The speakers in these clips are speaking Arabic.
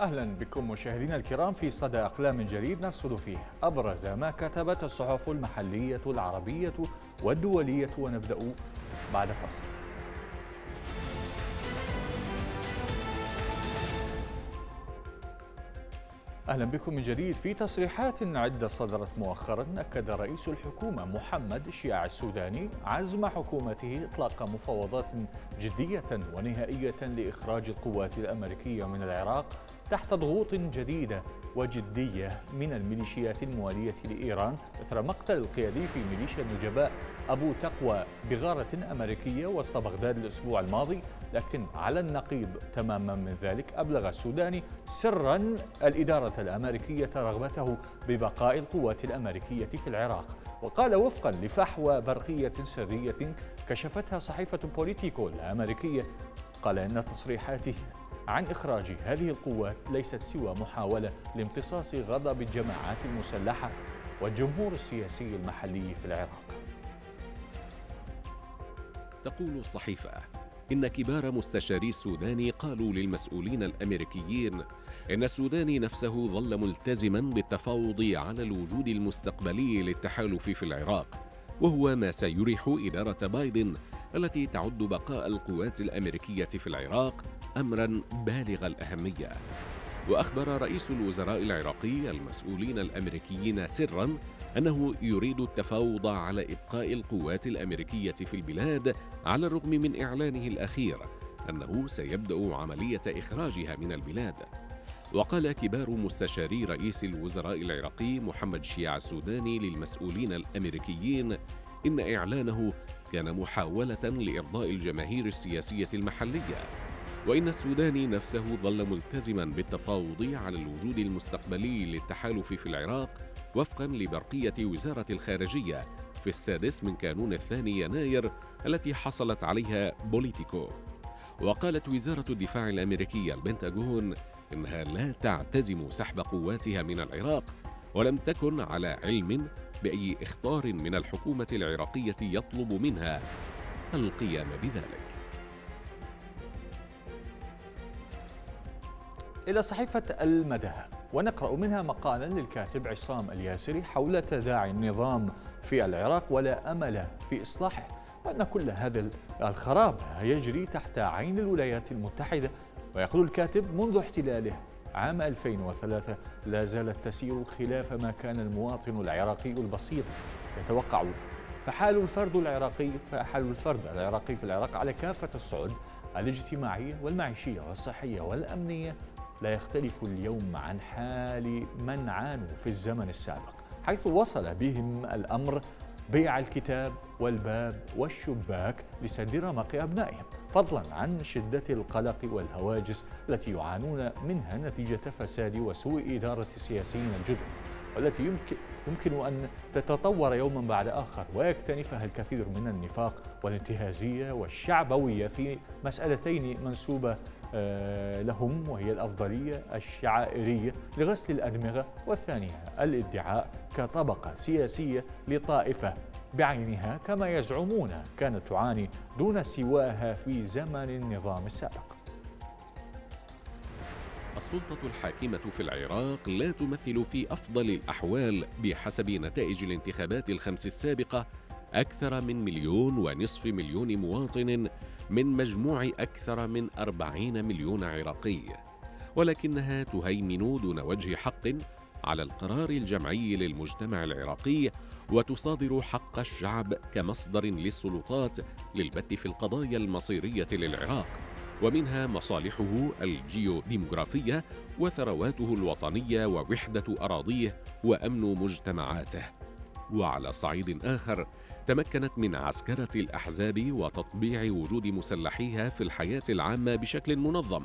أهلا بكم مشاهدينا الكرام في صدى أقلام جديد نرصد فيه أبرز ما كتبت الصحف المحلية العربية والدولية، ونبدأ بعد فاصل. أهلا بكم من جديد. في تصريحات عدة صدرت مؤخرا، أكد رئيس الحكومة محمد شياع السوداني عزم حكومته إطلاق مفاوضات جدية ونهائية لإخراج القوات الأمريكية من العراق تحت ضغوط جديدة وجدية من الميليشيات الموالية لإيران إثر مقتل القيادي في ميليشيا النجباء أبو تقوى بغارة أمريكية وسط بغداد الأسبوع الماضي، لكن على النقيض تماما من ذلك أبلغ السوداني سرا الإدارة الأمريكية رغبته ببقاء القوات الأمريكية في العراق، وقال وفقا لفحوى برقية سرية كشفتها صحيفة بوليتيكو الأمريكية، قال إن تصريحاته عن إخراج هذه القوات ليست سوى محاولة لامتصاص غضب الجماعات المسلحة والجمهور السياسي المحلي في العراق. تقول الصحيفة إن كبار مستشاري السوداني قالوا للمسؤولين الأمريكيين إن السوداني نفسه ظل ملتزما بالتفاوض على الوجود المستقبلي للتحالف في العراق، وهو ما سيريح إدارة بايدن التي تعد بقاء القوات الأمريكية في العراق أمراً بالغ الأهمية. وأخبر رئيس الوزراء العراقي المسؤولين الأمريكيين سراً أنه يريد التفاوض على إبقاء القوات الأمريكية في البلاد، على الرغم من إعلانه الأخير أنه سيبدأ عملية إخراجها من البلاد. وقال كبار مستشاري رئيس الوزراء العراقي محمد شياع السوداني للمسؤولين الأمريكيين إن إعلانه كان محاولة لإرضاء الجماهير السياسية المحلية، وإن السوداني نفسه ظل ملتزما بالتفاوض على الوجود المستقبلي للتحالف في العراق وفقا لبرقية وزارة الخارجية في 6 كانون 2 يناير التي حصلت عليها بوليتيكو. وقالت وزارة الدفاع الأمريكية البنتاغون إنها لا تعتزم سحب قواتها من العراق، ولم تكن على علم بأي إخطار من الحكومة العراقية يطلب منها القيام بذلك. إلى صحيفة المدى ونقرأ منها مقالا للكاتب عصام الياسري حول تداعي النظام في العراق ولا أمل في إصلاحه، وأن كل هذا الخراب يجري تحت عين الولايات المتحدة. ويقول الكاتب منذ احتلاله عام 2003 لا زالت تسير خلاف ما كان المواطن العراقي البسيط يتوقع، فحال الفرد العراقي في العراق على كافة الصعد الاجتماعية والمعيشية والصحية والأمنية لا يختلف اليوم عن حال من عانوا في الزمن السابق، حيث وصل بهم الأمر بيع الكتاب والباب والشباك لسد رمق أبنائهم، فضلا عن شدة القلق والهواجس التي يعانون منها نتيجة فساد وسوء إدارة السياسيين الجدد، والتي يمكن أن تتطور يوما بعد آخر ويكتنفها الكثير من النفاق والانتهازية والشعبوية في مسألتين منسوبة لهم، وهي الأفضلية الشعائرية لغسل الأدمغة، والثانية الادعاء كطبقة سياسية لطائفة بعينها كما يزعمون كانت تعاني دون سواها في زمن النظام السابق. السلطة الحاكمة في العراق لا تمثل في أفضل الأحوال بحسب نتائج الانتخابات 5 السابقة أكثر من 1.5 مليون مواطن من مجموع أكثر من 40 مليون عراقي، ولكنها تهيمن دون وجه حق على القرار الجمعي للمجتمع العراقي، وتصادر حق الشعب كمصدر للسلطات للبت في القضايا المصيرية للعراق، ومنها مصالحه الجيوديمغرافية وثرواته الوطنية ووحدة أراضيه وأمن مجتمعاته. وعلى صعيد آخر تمكنت من عسكرة الأحزاب وتطبيع وجود مسلحيها في الحياة العامة بشكل منظم،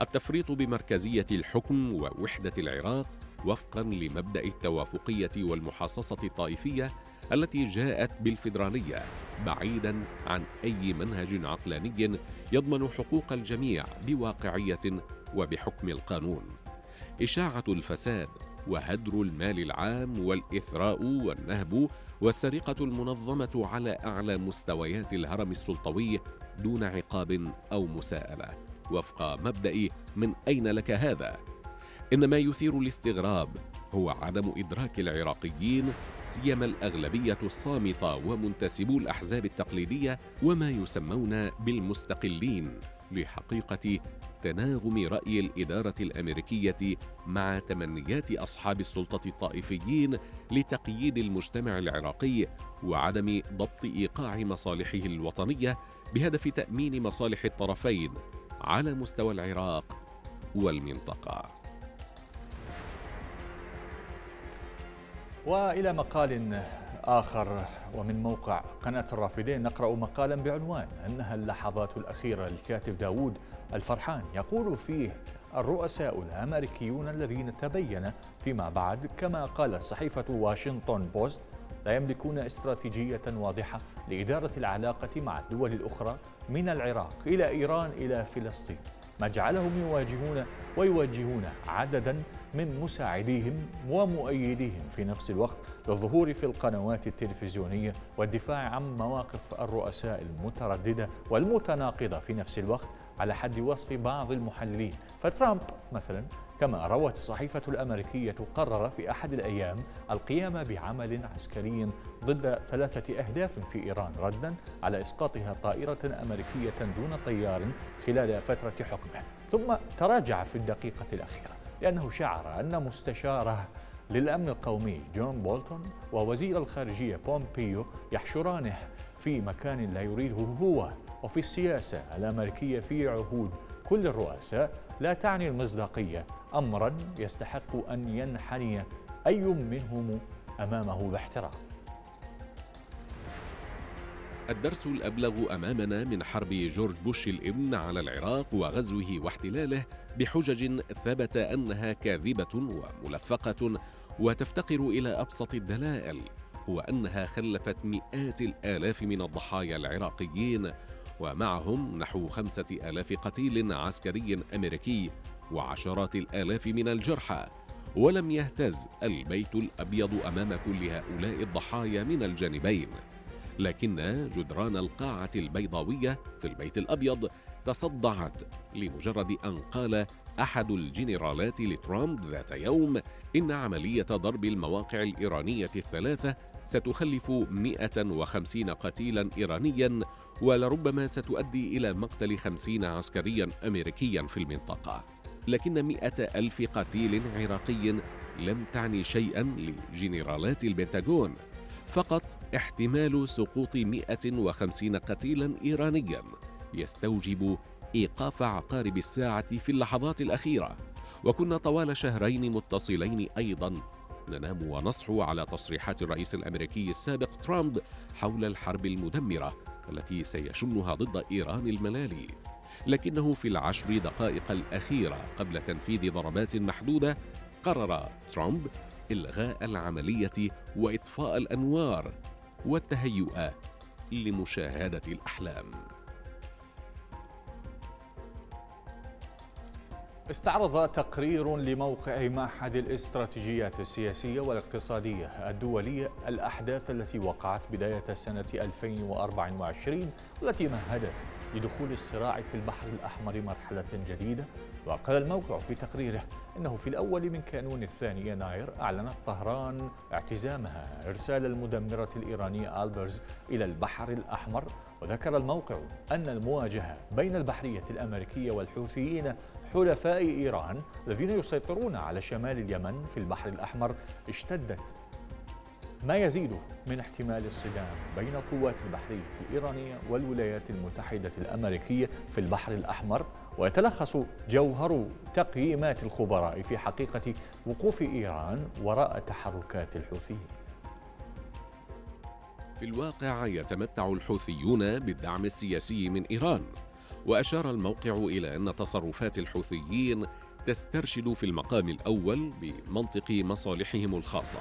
التفريط بمركزية الحكم ووحدة العراق وفقا لمبدأ التوافقية والمحاصصة الطائفية التي جاءت بالفيدرالية، بعيدا عن أي منهج عقلاني يضمن حقوق الجميع بواقعية وبحكم القانون. إشاعة الفساد وهدر المال العام والإثراء والنهب والسرقة المنظمة على أعلى مستويات الهرم السلطوي دون عقاب أو مساءلة، وفق مبدأ من أين لك هذا؟ إن ما يثير الاستغراب هو عدم إدراك العراقيين سيما الأغلبية الصامتة ومنتسبو الأحزاب التقليدية وما يسمون بالمستقلين لحقيقة تناغم رأي الإدارة الأمريكية مع تمنيات أصحاب السلطة الطائفيين لتقييد المجتمع العراقي وعدم ضبط إيقاع مصالحه الوطنية بهدف تأمين مصالح الطرفين على مستوى العراق والمنطقة. وإلى مقال آخر ومن موقع قناة الرافدين نقرأ مقالا بعنوان أنها اللحظات الأخيرة للكاتب داود الفرحان، يقول فيه الرؤساء الأمريكيون الذين تبين فيما بعد كما قالت صحيفة واشنطن بوست لا يملكون استراتيجية واضحة لإدارة العلاقة مع الدول الأخرى من العراق إلى إيران إلى فلسطين، ما جعلهم ويواجهون عددا من مساعديهم ومؤيديهم في نفس الوقت للظهور في القنوات التلفزيونية والدفاع عن مواقف الرؤساء المترددة والمتناقضة في نفس الوقت على حد وصف بعض المحللين. فترامب مثلا كما روت الصحيفة الأمريكية قرر في أحد الأيام القيام بعمل عسكري ضد 3 أهداف في إيران ردا على إسقاطها طائرة أمريكية دون طيار خلال فترة حكمه، ثم تراجع في الدقيقة الأخيرة لأنه شعر أن مستشاره للأمن القومي جون بولتون ووزير الخارجية بومبيو يحشرانه في مكان لا يريده هو. وفي السياسة الأمريكية في عهود كل الرؤساء لا تعني المصداقية أمرا يستحق أن ينحني أي منهم أمامه باحترام. الدرس الأبلغ أمامنا من حرب جورج بوش الابن على العراق وغزوه واحتلاله بحجج ثبت أنها كاذبة وملفقة وتفتقر إلى أبسط الدلائل هو أنها خلفت مئات الآلاف من الضحايا العراقيين ومعهم نحو 5000 قتيل عسكري أمريكي وعشرات الآلاف من الجرحى، ولم يهتز البيت الأبيض أمام كل هؤلاء الضحايا من الجانبين، لكن جدران القاعة البيضاوية في البيت الأبيض تصدعت لمجرد أن قال أحد الجنرالات لترامب ذات يوم إن عملية ضرب المواقع الإيرانية 3 ستخلف 150 قتيلا إيرانيا ولربما ستؤدي إلى مقتل 50 عسكريا أمريكيا في المنطقة، لكن 100,000 قتيل عراقي لم تعني شيئا لجنرالات البنتاغون، فقط احتمال سقوط 150 قتيلا إيرانيا يستوجب إيقاف عقارب الساعة في اللحظات الأخيرة. وكنا طوال شهرين متصلين أيضا ننام ونصحو على تصريحات الرئيس الأمريكي السابق ترامب حول الحرب المدمرة التي سيشنها ضد إيران الملالي، لكنه في ال10 دقائق الأخيرة قبل تنفيذ ضربات محدودة قرر ترامب إلغاء العملية وإطفاء الأنوار والتهيؤ لمشاهدة الأحلام. استعرض تقرير لموقع معهد الاستراتيجيات السياسية والاقتصادية الدولية الأحداث التي وقعت بداية سنة 2024 والتي مهدت لدخول الصراع في البحر الأحمر مرحلة جديدة. وقال الموقع في تقريره أنه في الأول من كانون 2 يناير أعلنت طهران اعتزامها إرسال المدمرة الإيرانية ألبرز إلى البحر الأحمر، وذكر الموقع أن المواجهة بين البحرية الأمريكية والحوثيين حلفاء إيران الذين يسيطرون على شمال اليمن في البحر الأحمر اشتدت ما يزيد من احتمال الصدام بين القوات البحرية الإيرانية والولايات المتحدة الأمريكية في البحر الأحمر. ويتلخص جوهر تقييمات الخبراء في حقيقة وقوف إيران وراء تحركات الحوثيين. في الواقع يتمتع الحوثيون بالدعم السياسي من إيران، وأشار الموقع إلى أن تصرفات الحوثيين تسترشد في المقام الأول بمنطق مصالحهم الخاصة،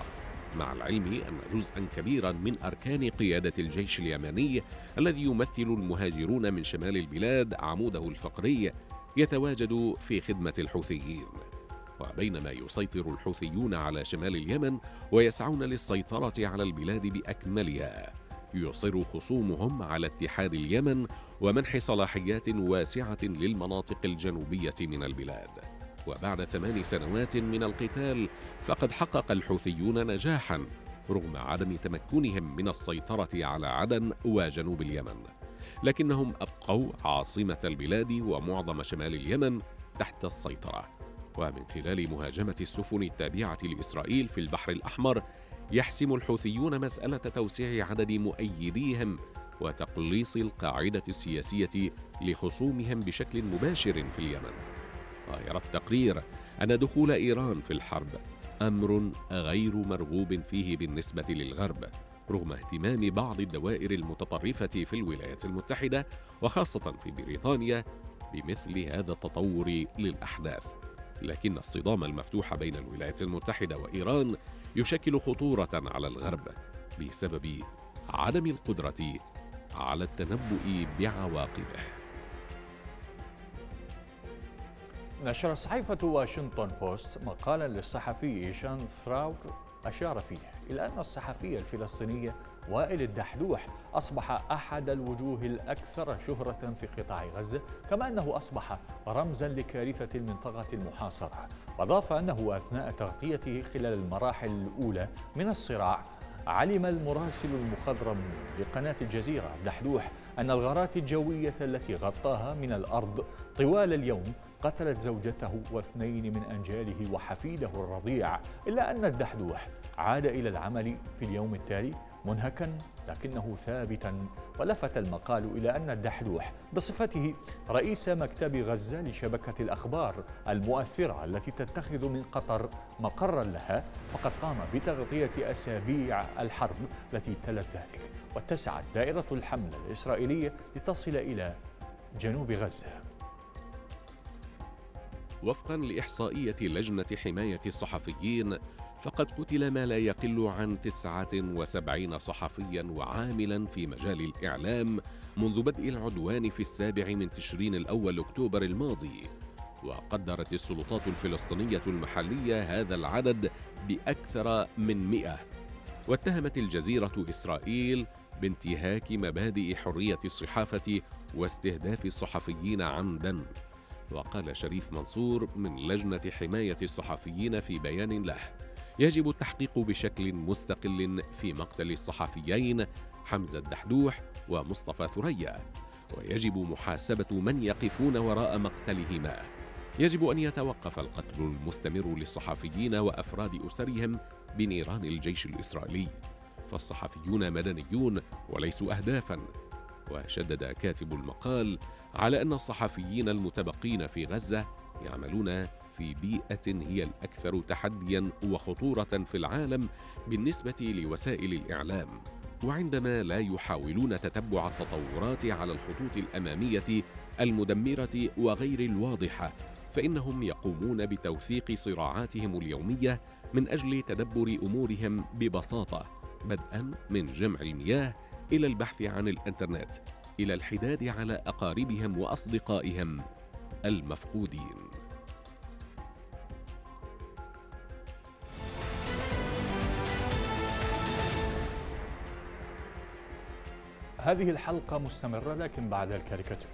مع العلم أن جزءا كبيرا من أركان قيادة الجيش اليمني الذي يمثل المهاجرون من شمال البلاد عموده الفقري يتواجد في خدمة الحوثيين. وبينما يسيطر الحوثيون على شمال اليمن ويسعون للسيطرة على البلاد بأكملها، يصر خصومهم على اتحاد اليمن ومنح صلاحيات واسعة للمناطق الجنوبية من البلاد. وبعد 8 سنوات من القتال فقد حقق الحوثيون نجاحا رغم عدم تمكنهم من السيطرة على عدن وجنوب اليمن، لكنهم أبقوا عاصمة البلاد ومعظم شمال اليمن تحت السيطرة. ومن خلال مهاجمة السفن التابعة لإسرائيل في البحر الأحمر يحسم الحوثيون مسألة توسيع عدد مؤيديهم وتقليص القاعدة السياسية لخصومهم بشكل مباشر في اليمن. ويرى التقرير أن دخول إيران في الحرب أمر غير مرغوب فيه بالنسبة للغرب، رغم اهتمام بعض الدوائر المتطرفة في الولايات المتحدة وخاصة في بريطانيا بمثل هذا التطور للأحداث. لكن الصدام المفتوح بين الولايات المتحدة وإيران يشكل خطورة على الغرب بسبب عدم القدرة على التنبؤ بعواقبه. نشرت صحيفة واشنطن بوست مقالا للصحفي شان ثراور أشار فيه إلى أن الصحفي الفلسطيني وائل الدحدوح أصبح أحد الوجوه الأكثر شهرة في قطاع غزة، كما أنه أصبح رمزا لكارثة المنطقة المحاصرة، وأضاف أنه أثناء تغطيته خلال المراحل الأولى من الصراع علم المراسل المخضرم لقناة الجزيرة الدحدوح أن الغارات الجوية التي غطاها من الأرض طوال اليوم قتلت زوجته واثنين من أنجاله وحفيده الرضيع، إلا أن الدحدوح عاد إلى العمل في اليوم التالي منهكا لكنه ثابتا. ولفت المقال إلى أن الدحدوح بصفته رئيس مكتب غزة لشبكة الأخبار المؤثرة التي تتخذ من قطر مقرا لها فقد قام بتغطية أسابيع الحرب التي تلت ذلك، واتسعت دائرة الحملة الإسرائيلية لتصل إلى جنوب غزة. وفقا لإحصائية لجنة حماية الصحفيين فقد قتل ما لا يقل عن 79 صحفياً وعاملاً في مجال الإعلام منذ بدء العدوان في 7 تشرين الأول أكتوبر الماضي، وقدرت السلطات الفلسطينية المحلية هذا العدد بأكثر من 100. واتهمت الجزيرة إسرائيل بانتهاك مبادئ حرية الصحافة واستهداف الصحفيين عمداً. وقال شريف منصور من لجنة حماية الصحفيين في بيان له: يجب التحقيق بشكل مستقل في مقتل الصحفيين حمزة الدحدوح ومصطفى ثريا، ويجب محاسبة من يقفون وراء مقتلهما. يجب أن يتوقف القتل المستمر للصحفيين وأفراد أسرهم بنيران الجيش الإسرائيلي، فالصحفيون مدنيون وليسوا أهدافاً. وشدد كاتب المقال على أن الصحفيين المتبقين في غزة يعملون في بيئة هي الأكثر تحدياً وخطورة في العالم بالنسبة لوسائل الإعلام، وعندما لا يحاولون تتبع التطورات على الخطوط الأمامية المدمرة وغير الواضحة فإنهم يقومون بتوثيق صراعاتهم اليومية من أجل تدبر أمورهم ببساطة، بدءاً من جمع المياه إلى البحث عن الإنترنت إلى الحداد على أقاربهم وأصدقائهم المفقودين. هذه الحلقة مستمرة لكن بعد الكاريكاتير.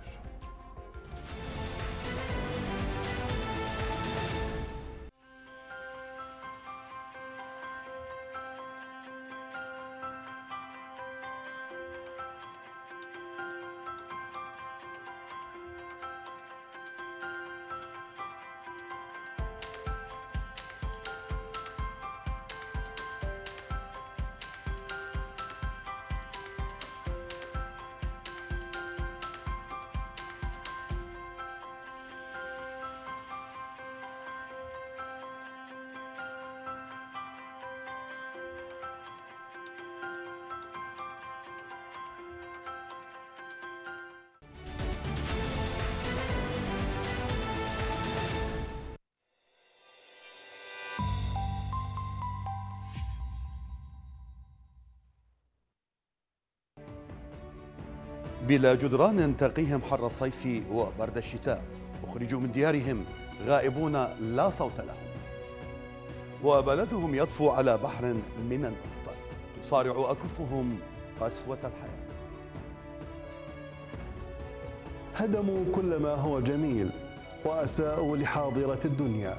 بلا جدران تقيهم حر الصيف وبرد الشتاء، أخرجوا من ديارهم غائبون لا صوت لهم، وبلدهم يطفو على بحر من النفط تصارع أكفهم قسوة الحياة. هدموا كل ما هو جميل وأساءوا لحاضرة الدنيا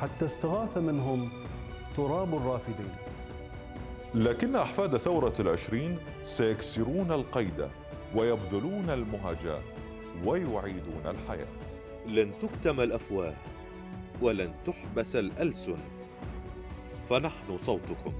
حتى استغاث منهم تراب الرافدين. لكن أحفاد ثورة ال20 سيكسرون القيد ويبذلون المهجة ويعيدون الحياة. لن تكتم الأفواه ولن تحبس الألسن، فنحن صوتكم.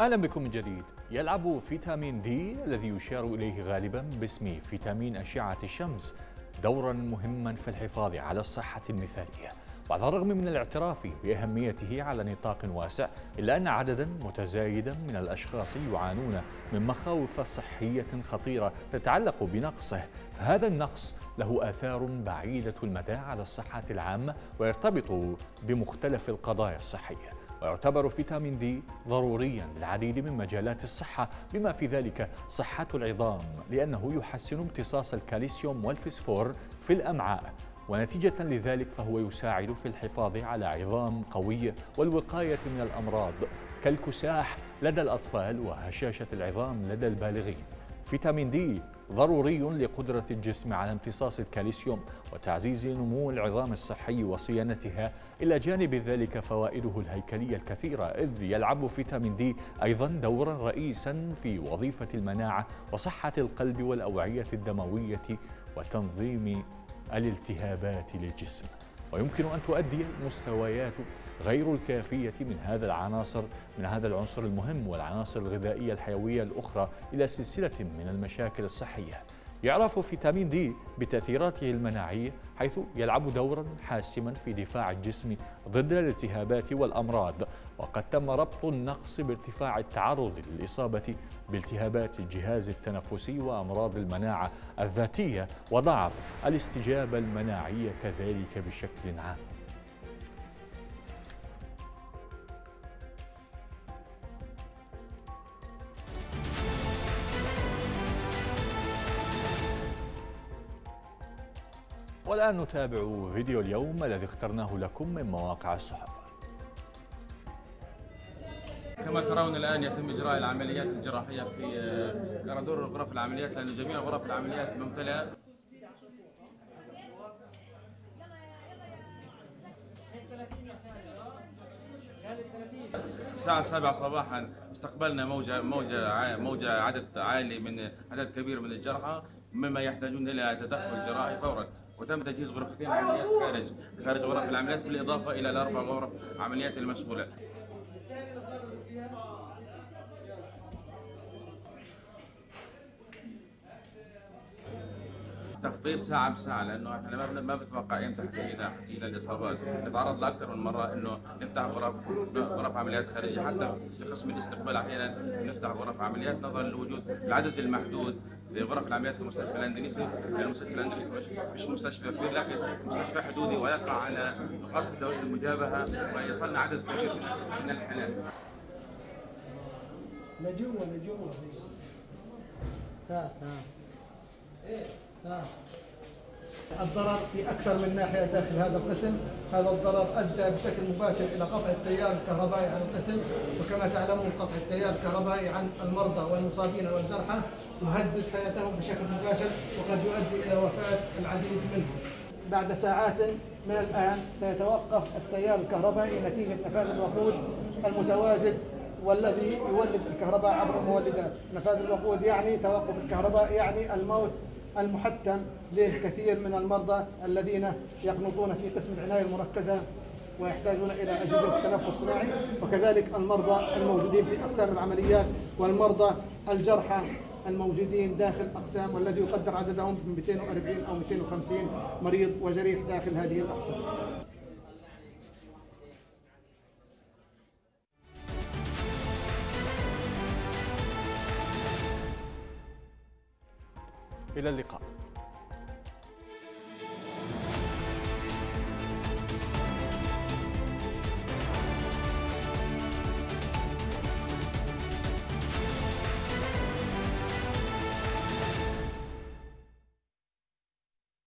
أهلا بكم من جديد. يلعب فيتامين دي الذي يشار إليه غالبا باسم فيتامين أشعة الشمس دورا مهما في الحفاظ على الصحة المثالية. بعد الرغم من الاعتراف بأهميته على نطاق واسع، إلا أن عددا متزايدا من الأشخاص يعانون من مخاوف صحية خطيرة تتعلق بنقصه، فهذا النقص له آثار بعيدة المدى على الصحة العامة ويرتبط بمختلف القضايا الصحية. ويعتبر فيتامين دي ضرورياً للعديد من مجالات الصحة بما في ذلك صحة العظام، لأنه يحسن امتصاص الكالسيوم والفسفور في الأمعاء، ونتيجة لذلك فهو يساعد في الحفاظ على عظام قوية والوقاية من الأمراض كالكساح لدى الأطفال وهشاشة العظام لدى البالغين. فيتامين دي ضروري لقدرة الجسم على امتصاص الكالسيوم وتعزيز نمو العظام الصحي وصيانتها. إلى جانب ذلك فوائده الهيكلية الكثيرة، إذ يلعب فيتامين دي أيضا دورا رئيسا في وظيفة المناعة وصحة القلب والأوعية الدموية وتنظيم الالتهابات للجسم. ويمكن أن تؤدي المستويات غير الكافية من هذا العنصر المهم والعناصر الغذائية الحيوية الأخرى إلى سلسلة من المشاكل الصحية. يعرف فيتامين دي بتأثيراته المناعية، حيث يلعب دورا حاسما في دفاع الجسم ضد الالتهابات والأمراض، وقد تم ربط النقص بارتفاع التعرض للإصابة بالتهابات الجهاز التنفسي وأمراض المناعة الذاتية وضعف الاستجابة المناعية كذلك بشكل عام. والآن نتابع فيديو اليوم الذي اخترناه لكم من مواقع الصحف. كما ترون الآن يتم إجراء العمليات الجراحية في كراندور غرف العمليات، لأن جميع غرف العمليات ممتلئة. الساعة 7 صباحا استقبلنا موجة عدد عالي من عدد كبير من الجرحى، مما يحتاجون إلى تدخل جراحي فورا، وتم تجهيز غرفتين عمليات خارج غرف العمليات، بالإضافة إلى الأربع غرف عمليات المشمولة. تخطيط ساعة بساعة، لأنه احنا ما بنتوقع إمتى إلى الإصابات. نتعرض لأكثر من مرة إنه نفتح غرف عمليات خارجية، حتى في قسم الاستقبال أحيانا نفتح غرف عمليات نظرا لوجود العدد المحدود في غرف العمليات في المستشفى الأندونيسي. المستشفى الأندونيسي مش مستشفى كبير، لكن مستشفى حدودي ويقع على نقاط الدولة المجابهة، ويصلنا عدد كبير من الحالات. لجوا الضرر في أكثر من ناحية داخل هذا القسم. هذا الضرر أدى بشكل مباشر إلى قطع التيار الكهربائي عن القسم، وكما تعلمون قطع التيار الكهربائي عن المرضى والمصابين والجرحى يهدد حياتهم بشكل مباشر، وقد يؤدي إلى وفاة العديد منهم. بعد ساعات من الآن سيتوقف التيار الكهربائي نتيجة نفاذ الوقود المتواجد والذي يولد الكهرباء عبر المولدات. نفاذ الوقود يعني توقف الكهرباء، يعني الموت المحتم للكثير من المرضى الذين يقنطون في قسم العناية المركزة ويحتاجون إلى أجهزة التنفس الصناعي، وكذلك المرضى الموجودين في أقسام العمليات والمرضى الجرحى الموجودين داخل أقسام، والذي يقدر عددهم ب 240 أو 250 مريض وجريح داخل هذه الأقسام. إلى اللقاء.